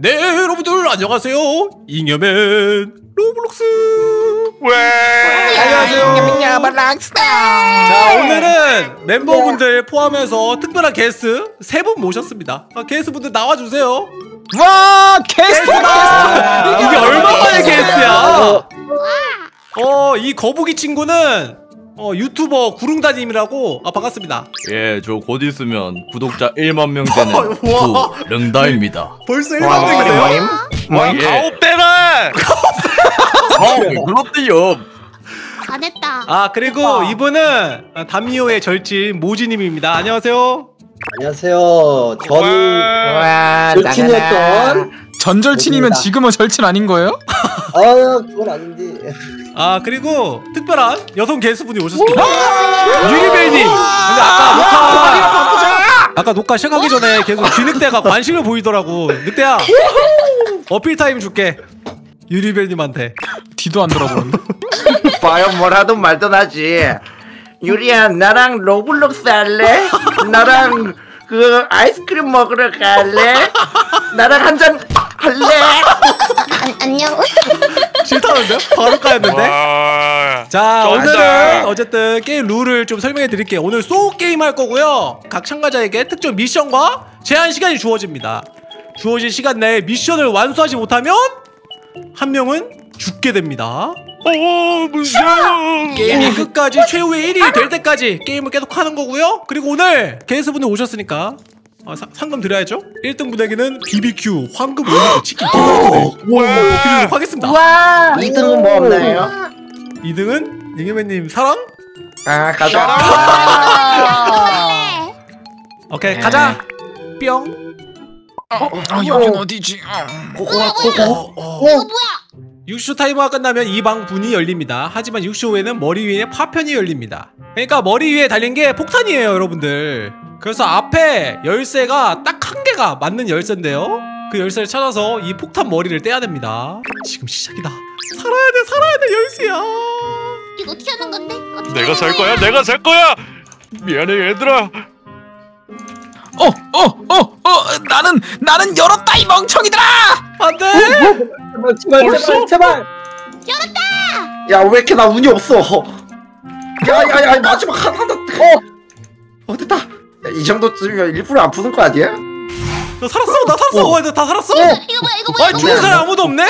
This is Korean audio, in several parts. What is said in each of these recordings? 네, 여러분들 안녕하세요. 잉여맨 로블록스. 안녕하세요. 자, 오늘은 멤버분들 포함해서 특별한 게스트 3분 모셨습니다. 게스트분들 나와주세요. 와, 게스트다. 이게 얼마만의 게스트야? 이 거북이 친구는 유튜버 구릉다님이라고. 아, 반갑습니다. 예, 저 곧 있으면 구독자 1만 명 되는 구릉다입니다. 벌써 1만 명이세요? 와, 가오빼라! 가오빼라! 그렇대요. 안 했다. 아, 그리고 우와. 이분은 담미오의 절친 모지님입니다. 안녕하세요. 안녕하세요. 저는 절친이었던 전절친이면 지금은 절친 아닌 거예요? 그건 아닌데. 아, 그리고 특별한 여성 게스트분이 오셨습니다. 유리벨님. 근데 아까 녹화 시작하기 전에 계속 쥐늑대가 관심을 보이더라고. 늑대야, 어필 타임 줄게. 유리벨님한테 뒤도 안 돌아보는데. 봐요, 뭐라도 말도 나지. 유리야, 나랑 로블록스 할래? 나랑 그 아이스크림 먹으러 갈래? 나랑 한잔 할래? 안녕. 싫다는데요? 바로 까였는데? 자, 오늘은 어쨌든 게임 룰을 좀 설명해 드릴게요. 오늘 소우 게임 할 거고요. 각 참가자에게 특정 미션과 제한 시간이 주어집니다. 주어진 시간 내에 미션을 완수하지 못하면 한 명은 죽게 됩니다. 게임이 끝까지 최후의 1위 될 때까지 게임을 계속 하는 거고요. 그리고 오늘 게스트분들 오셨으니까 상금 드려야죠. 1등 분에게는 BBQ 황금 오리고 치킨 드리도록 하겠습니다. 우와. 2등은 뭐 없나요? 2등은 잉여맨님 사랑? 아, 가자. 오케이, 가자. 뿅. 여긴 어디지? 뭐야? 육쇼 타이머가 끝나면 이 방분이 열립니다. 하지만 육쇼 후에는 머리 위에 파편이 열립니다. 그러니까 머리 위에 달린 게 폭탄이에요, 여러분들. 그래서 앞에 열쇠가 딱 한 개가 맞는 열쇠인데요, 그 열쇠를 찾아서 이 폭탄 머리를 떼야 됩니다. 지금 시작이다. 살아야 돼, 살아야 돼. 열쇠야, 이거 어떻게 하는 건데? 어떻게 내가 살 거야? 내가 살 거야. 미안해, 얘들아. 나는 열었다, 이 멍청이들아! 안 돼! 제발! 열었다! 야, 왜 이렇게 나 운이 없어? 야, 마지막 하나, 됐다! 야, 이 정도쯤이면 일부러 안 푸는 거 아니야? 나 살았어! 와, 다 살았어! 이거 뭐야! 아니, 죽은 사람 아무도 없네?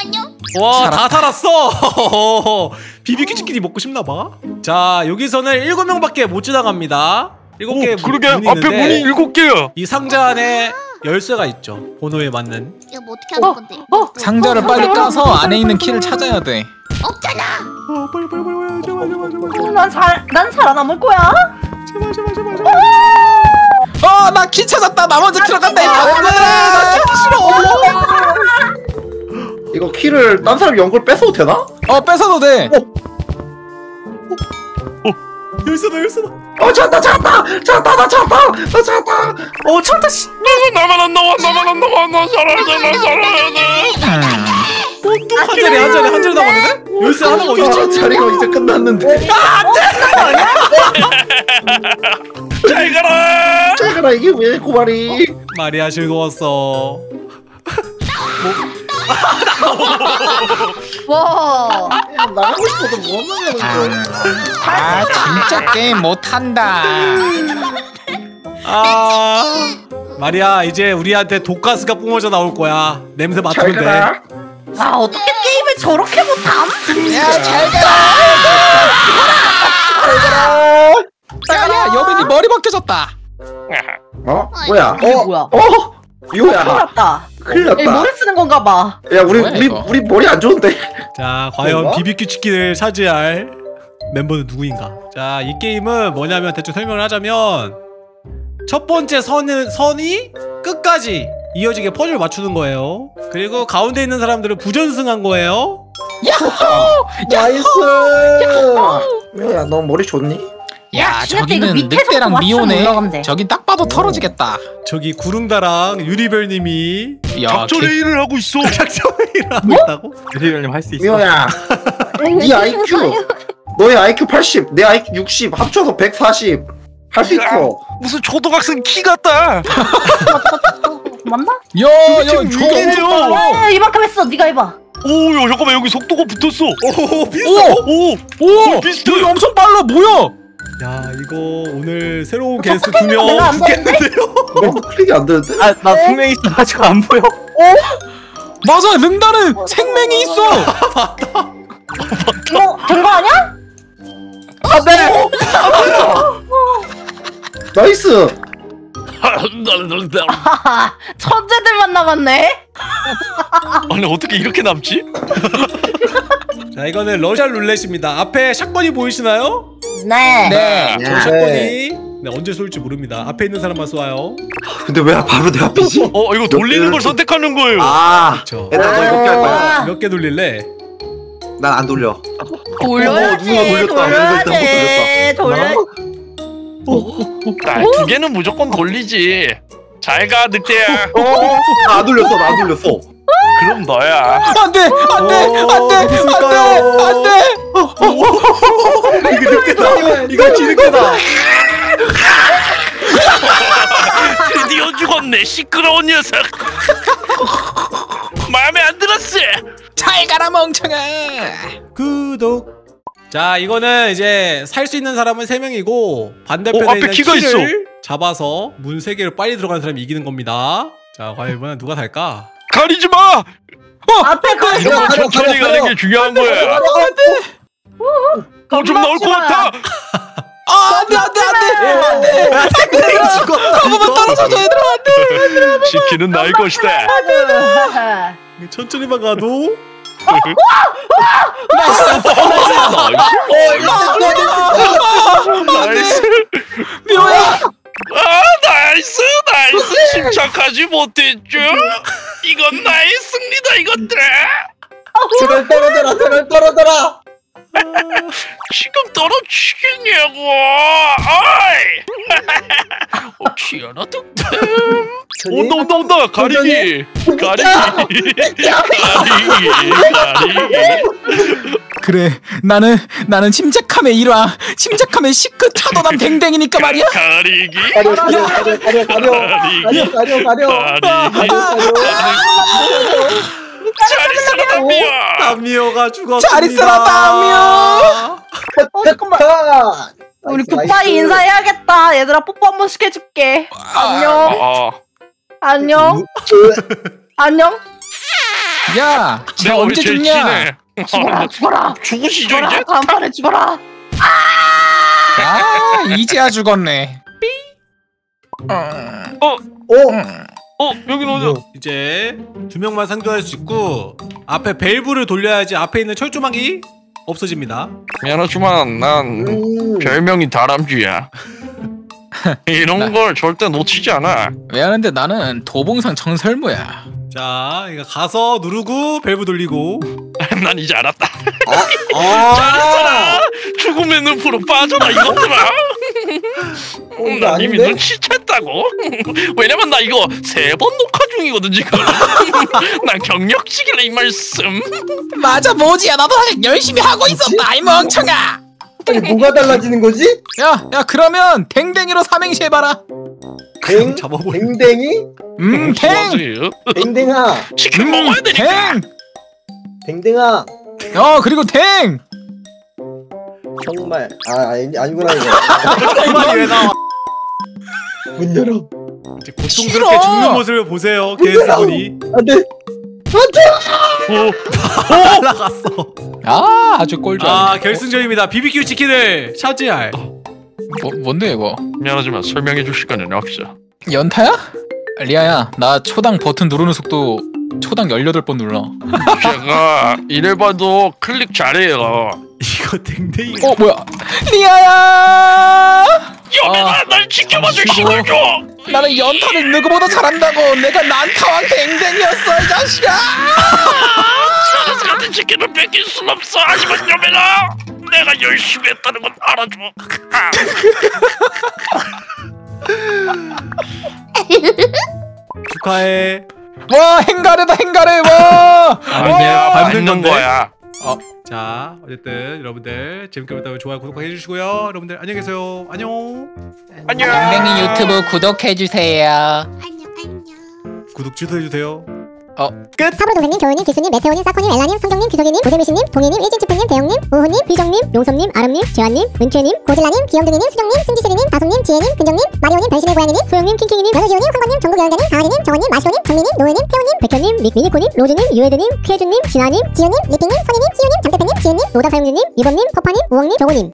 안녕! 와, 다 살았어! BBQ 치킨이 먹고 싶나봐? 자, 여기서는 7명밖에 못 지나갑니다. 7개 그러게, 문이 앞에 있는데, 문이 7개야. 이 상자 안에 열쇠가 있죠. 번호에 맞는. 이거 뭐 어떻게 하는 건데? 상자를 빨리 까서 안에 있는 키를 찾아야 돼. 없잖아. 빨리. 제발. 난 살아남을 거야. 제발. 나 키 찾았다. 나머지 키로 간다. 나 키 싫어. 이거 키를 딴 사람 연골 뺏어도 되나? 뺏어도 돼. 열쇠다. 찾았다. 씨. 나만 안 나와. 살아야 돼. 한 자리 남았는데? 열쇠 하나가 어디지? 자리가 이제 끝났는데. 안돼! 잘 가라. 이게 왜 고발이? 마리아 즐거웠어. 와, 나가고 싶어도 못 나가는 거야. 아, 진짜 게임 못한다. 마리아, 이제 우리한테 독가스가 뿜어져 나올 거야. 냄새 맡으면 돼. 아, 어떻게 게임을 저렇게 못함? 야, 잘가. 여빈이 머리 벗겨졌다. 뭐야? 이거야. 큰일 났다. 머리 쓰는 건가 봐. 야, 우리 머리 안 좋은데. 자, 과연 BBQ 치킨을 차지할 멤버는 누구인가? 자, 이 게임은 뭐냐면 대충 설명을 하자면, 첫 번째 선이 끝까지 이어지게 퍼즐 맞추는 거예요. 그리고 가운데 있는 사람들은 부전승한 거예요. 야호! 나이스! 야, 너 머리 좋니? 야, 저기는 늑대랑 미호네. 저기 딱 봐도 털어지겠다. 저기 구릉다랑 유리별님이 작전회의를 하고 있어. 작전회의를 하고 있다고? 유리별님 할 수 있어. 미호야, 네 IQ, 너의 IQ 80, 내 IQ 60, 합쳐서 140. 할 수 있어. 무슨 초등학생 키 같다. 맞나? 야야 저기요. 이만큼 했어. 네가 해봐. 오야 잠깐만 여기 속도가 붙었어. 오 비슷해. 오오 비슷해. 여기 엄청 빨라. 뭐야? 야 이거 오늘 새로운 게스트 두 명 죽겠는데요? 클릭이 안 되는데? 아 나 생명이 있어 가지고 안 보여. 어? 맞아 능달은 생명이 있어. 맞다. 이거 된 거 아니야? 아 네. 나이스. 천재들만 남았네. 아니 어떻게 이렇게 남지? 자 이거는 러시아 룰렛입니다. 앞에 샷건이 보이시나요? 네. 네. 저 샷건이 네, 언제 쏠지 모릅니다. 앞에 있는 사람만 쏴요. 근데 왜 바로 내 앞이지? 어 이거 돌리는 걸 선택하는 거예요. 아 그렇죠. 나 이거 할 거야. 몇 개 돌릴래? 난 안 돌려. 돌려야지. 누가 돌렸다. 돌려. 두 개는 무조건 돌리지. 잘 가 늑대야. 안 돌렸어. 나 안 돌렸어. 그럼 너야. 안돼 안돼 안돼 안돼 안돼. 이거 늑대다. 이거 지늑대다. 드디어 죽었네 시끄러운 녀석. 마음에 안 들었어. 잘 가라 멍청아. 구독. 자 이거는 이제 살 수 있는 사람은 3명이고 반대편에 있는 키를 있어. 잡아서 문 3개를 빨리 들어가는 사람이 이기는 겁니다. 자 과연 이번엔 누가 살까? 가리지 마! 앞에 가리지 마! 천천히 가는 게 중요한 거야. 좀 나올 것 같아! 안돼 안돼 안돼 안돼 한번만 떨어져줘 얘들아 안돼. 지키는 나의 것이다. 천천히만 가도 나이스 미호야. 나이스 침착하지 못했죠. 이건 나의 승리다 이것들아. 제발 떨어져라 제발 떨어져라. 지금 떨어지겠냐고. 어이. 귀여워 뚝뚝. 온다 가리기. 그래 나는 침착함의 일화 침착함의 시크차도남 댕댕이니까 말이야. 가리기 가려. 잘 있어라 담미오. 담미오가 죽었습니다. 잘 있어라 담미오. 잠깐만 우리 굿바이 인사해야겠다. 얘들아 뽀뽀 한 번씩 해줄게. 안녕 안녕 안녕. 야 내가 언제 죽냐. 죽어라 죽으시죠 이제. 간판에 죽어라. 아 이제야 죽었네. 여긴 어디야? 이제 두 명만 상대할 수 있고 앞에 밸브를 돌려야지 앞에 있는 철조망이 없어집니다. 미안하지만 난 별명이 다람쥐야. 이런 걸 절대 놓치지 않아. 미안한데 나는 도봉산 정설모야. 자 이거 가서 누르고 밸브 돌리고. 난 이제 알았다. 잘했어라. 죽음의 눈으로 빠져라 이것들아. 난 이미 눈치챘다고. 왜냐면 나 이거 3번 녹화 중이거든 지금. 난 경력직이래 이 말씀. 맞아 뭐지야 나도 사실 열심히 하고 있었다 이 멍청아. 아니 뭐가 달라지는 거지? 야 그러면 댕댕이로 삼행시 해봐라. 댕댕이? 댕! 댕댕아 치킨 먹어야 되니까. 댕댕아 그리고 댕! 정말 아니구나 이거. 정말 왜 나와. 문 열어. 이제 고통스럽게 죽는 모습을 보세요 게스트분이. 안돼 안돼. 날아갔어. 아 아주 꼴좋아. 결승전입니다. BBQ 치킨을 차지할. 뭔데 이거? 미안하지만 설명해 줄 시간은 없어. 연타야? 리아야 나 초당 버튼 누르는 속도 초당 18번 눌러. 제가 이래봐도 클릭 잘해요. 이거 댕댕이. 뭐야? 리아야! 여매나 날 지켜봐줄 시간 줘! 나는 연타를 누구보다 잘한다고! 내가 난타왕 댕댕이였어 이 자식아! 사라스 같은 치킨을 뺏길 순 없어! 하지만 여매나! 내가 열심히 했다는 건 알아줘! 축하해! 와! 행가래다 행가래! 와! 아니야 받는 거야! 자 어쨌든 여러분들 재밌게 보셨다면 좋아요 구독해 주시고요. 여러분들 안녕히 계세요. 안녕. 안녕. 맹맹이 유튜브 구독해 주세요. 안녕 안녕. 구독 취소해주세요. 끝! 3호 동생님, 겨울님, 기수님, 메테오님, 사코님, 엘라님, 성경님, 귀석이님, 오세미씨님, 동희님, 일진치프님, 대영님, 우후님, 유정님, 용섭님, 아름님, 재환님, 은채님, 고질라님, 기영정희님, 수경님, 승기슬이님, 다솜님, 지혜님, 근정님, 마리오님, 당신의 고양이님, 소영님, 킹킹이님, 마쇼지우님, 한건님, 정국연개님, 강아리님, 정원님, 마쇼님, 정민님, 노은님, 태훈님, 백현님, 릭미니코님, 로즈님, 유혜드님, 쾌주님, 지나님, 지현님, 리핑님, 소니님, 지유님, 장태팬님, 지혜님, 노다사용주님, 유범님, 퍼파님, 우왕님, 정원님.